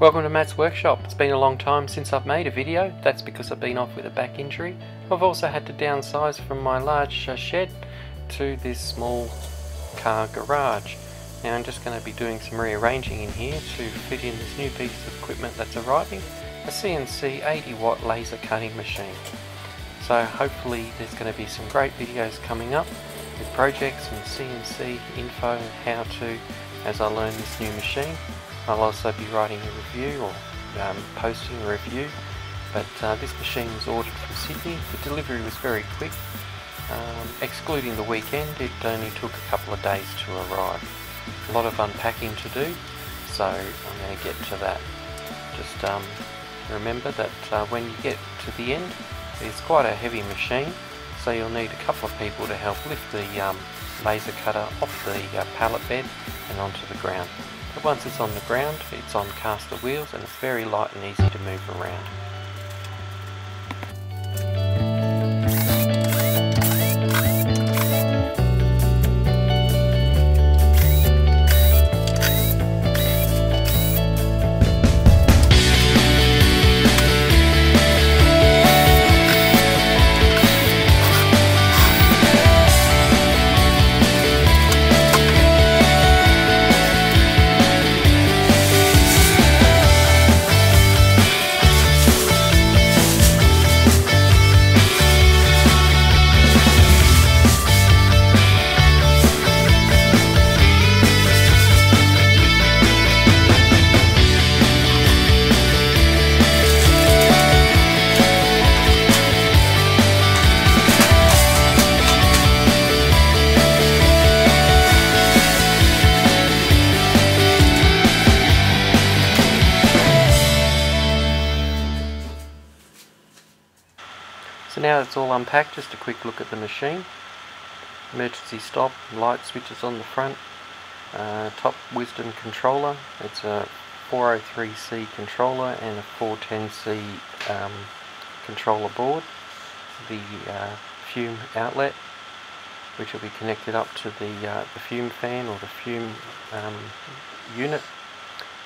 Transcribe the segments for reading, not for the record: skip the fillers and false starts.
Welcome to Matt's Workshop. It's been a long time since I've made a video. That's because I've been off with a back injury. I've also had to downsize from my large shed to this small car garage. Now I'm just going to be doing some rearranging in here to fit in this new piece of equipment that's arriving, a CNC 80-watt laser cutting machine. So hopefully there's going to be some great videos coming up with projects and CNC info and how-to as I learn this new machine. I'll also be writing a review or posting a review, but this machine was ordered from Sydney. The delivery was very quick. Excluding the weekend, it only took a couple of days to arrive. A lot of unpacking to do, so I'm going to get to that. Just remember that when you get to the end, it's quite a heavy machine, so you'll need a couple of people to help lift the laser cutter off the pallet bed and onto the ground. But once it's on the ground, it's on caster wheels and it's very light and easy to move around. So now it's all unpacked, just a quick look at the machine. Emergency stop, light switches on the front, TopWisdom controller. It's a 403C controller and a 410C controller board. The fume outlet, which will be connected up to the fume fan or the fume unit.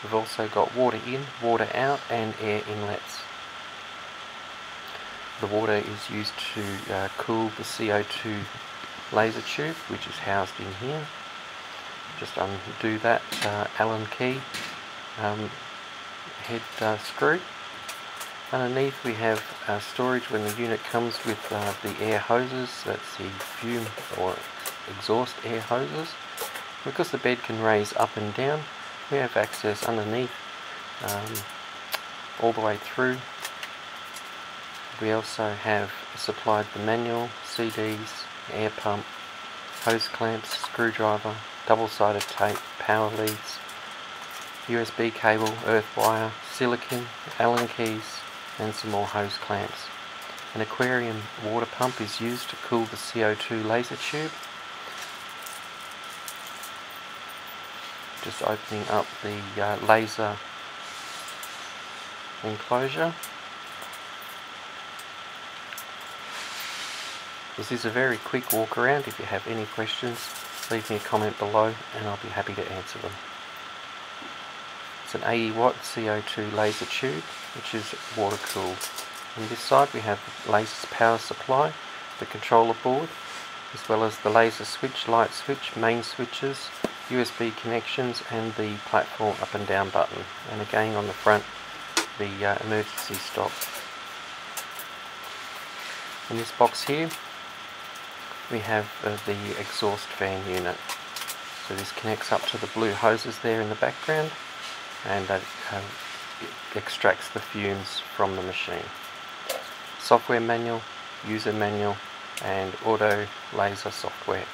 We've also got water in, water out and air inlets. The water is used to cool the CO2 laser tube, which is housed in here. Just undo that Allen key head screw. Underneath we have storage when the unit comes with the air hoses. That's the fume or exhaust air hoses. Because the bed can raise up and down, we have access underneath all the way through. We also have supplied the manual, CDs, air pump, hose clamps, screwdriver, double-sided tape, power leads, USB cable, earth wire, silicone, Allen keys and some more hose clamps. An aquarium water pump is used to cool the CO2 laser tube. Just opening up the laser enclosure. This is a very quick walk around. If you have any questions, leave me a comment below and I'll be happy to answer them. It's an 80-watt CO2 laser tube, which is water cooled. On this side we have the laser power supply, the controller board, as well as the laser switch, light switch, main switches, USB connections and the platform up and down button. And again on the front, the emergency stop. In this box here, we have the exhaust fan unit. So this connects up to the blue hoses there in the background and that it extracts the fumes from the machine. Software manual, user manual and auto laser software.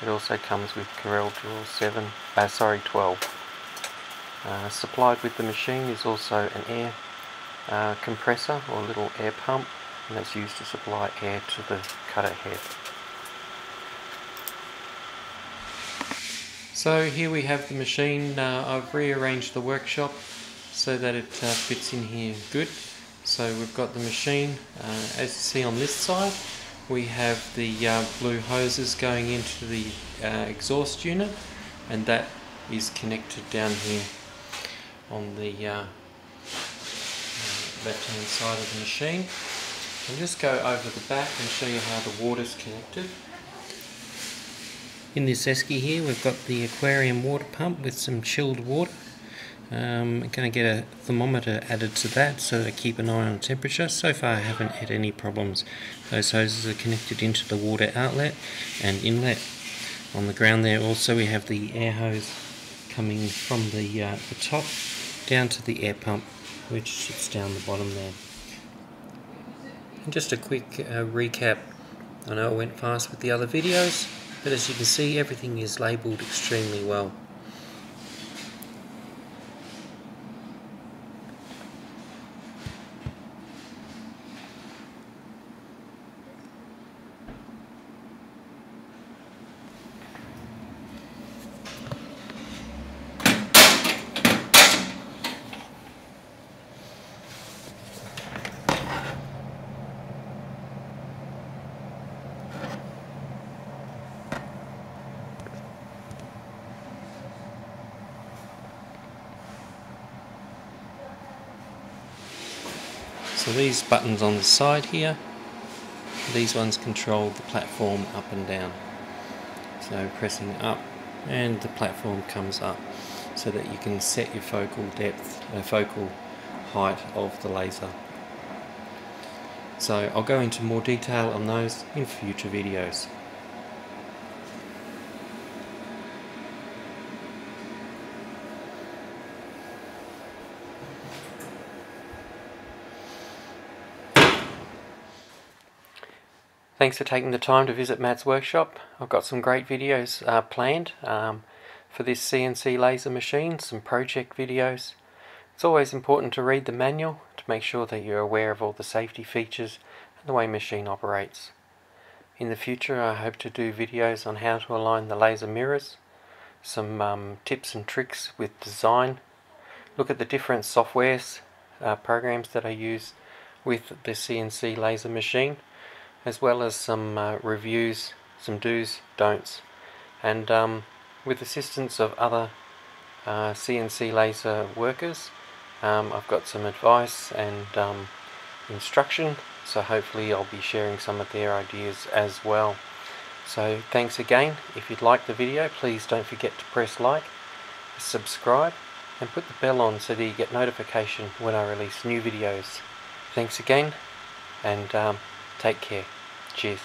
It also comes with CorelDraw 12. Supplied with the machine is also an air compressor or little air pump, and that's used to supply air to the cutter head. So here we have the machine. I've rearranged the workshop so that it fits in here good. So we've got the machine, as you see on this side, we have the blue hoses going into the exhaust unit, and that is connected down here on the left hand side of the machine. I'll just go over the back and show you how the water's connected. In this esky here we've got the aquarium water pump with some chilled water. I'm going to get a thermometer added to that so that I keep an eye on temperature. So far I haven't had any problems. Those hoses are connected into the water outlet and inlet. On the ground there also we have the air hose coming from the top down to the air pump, which sits down the bottom there. And just a quick recap. I know it went fast with the other videos, but as you can see everything is labelled extremely well. So these buttons on the side here, these ones control the platform up and down. So pressing up and the platform comes up so that you can set your focal depth, focal height of the laser. So I'll go into more detail on those in future videos. Thanks for taking the time to visit Matt's workshop. I've got some great videos planned for this CNC laser machine, some project videos. It's always important to read the manual to make sure that you're aware of all the safety features and the way machine operates. In the future I hope to do videos on how to align the laser mirrors, some tips and tricks with design, look at the different softwares, programs that I use with the CNC laser machine, as well as some reviews, some do's, don'ts, and with assistance of other CNC laser workers, I've got some advice and instruction, so hopefully I'll be sharing some of their ideas as well. So thanks again. If you'd like the video, please don't forget to press like, subscribe, and put the bell on so that you get notification when I release new videos. Thanks again, and take care. Cheers.